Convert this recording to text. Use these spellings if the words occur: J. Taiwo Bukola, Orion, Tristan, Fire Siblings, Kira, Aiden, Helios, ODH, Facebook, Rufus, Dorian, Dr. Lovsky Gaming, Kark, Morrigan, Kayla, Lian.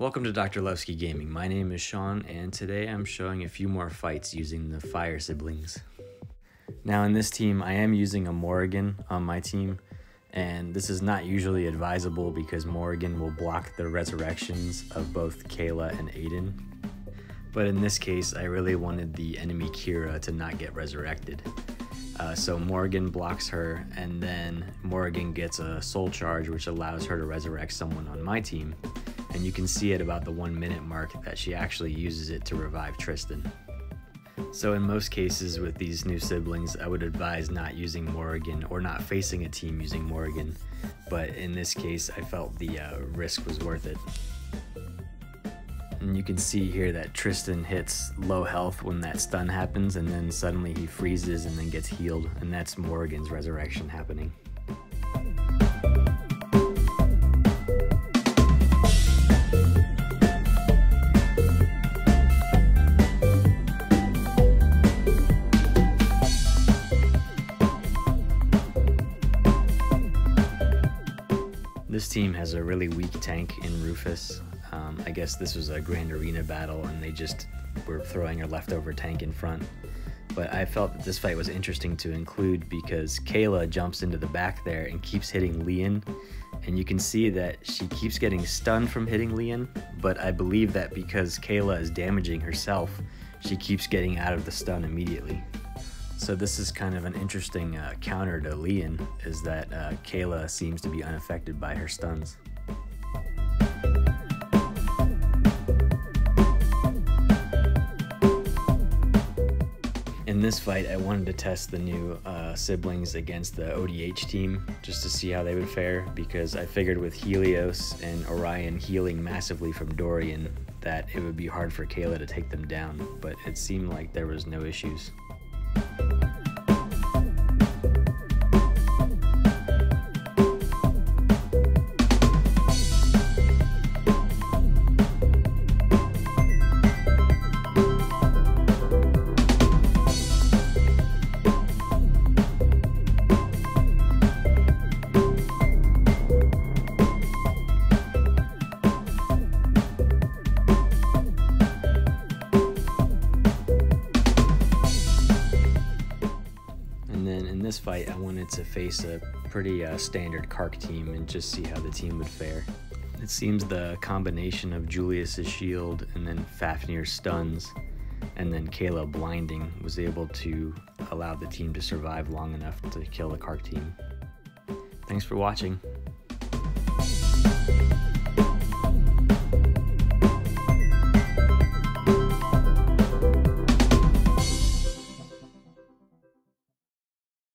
Welcome to Dr. Lovsky Gaming. My name is Sean, and today I'm showing a few more fights using the Fire Siblings. Now in this team, I am using a Morrigan on my team, and this is not usually advisable because Morrigan will block the resurrections of both Kayla and Aiden. But in this case, I really wanted the enemy Kira to not get resurrected. So Morrigan blocks her, and then Morrigan gets a soul charge which allows her to resurrect someone on my team. And you can see at about the 1 minute mark that she actually uses it to revive Tristan. So in most cases with these new siblings, I would advise not using Morrigan or not facing a team using Morrigan, but in this case I felt the risk was worth it. And you can see here that Tristan hits low health when that stun happens, and then suddenly he freezes and then gets healed, and that's Morrigan's resurrection happening. This team has a really weak tank in Rufus. I guess this was a Grand Arena battle and they just were throwing a leftover tank in front. But I felt that this fight was interesting to include because Kayla jumps into the back there and keeps hitting Lian. And you can see that she keeps getting stunned from hitting Lian, but I believe that because Kayla is damaging herself, she keeps getting out of the stun immediately. So this is kind of an interesting counter to Lian, is that Kayla seems to be unaffected by her stuns. In this fight, I wanted to test the new siblings against the ODH team just to see how they would fare, because I figured with Helios and Orion healing massively from Dorian that it would be hard for Kayla to take them down, but it seemed like there was no issues. This fight I wanted to face a pretty standard Kark team and just see how the team would fare. It seems the combination of Julius's shield and then Fafnir's stuns and then Kayla blinding was able to allow the team to survive long enough to kill the Kark team. Thanks for watching.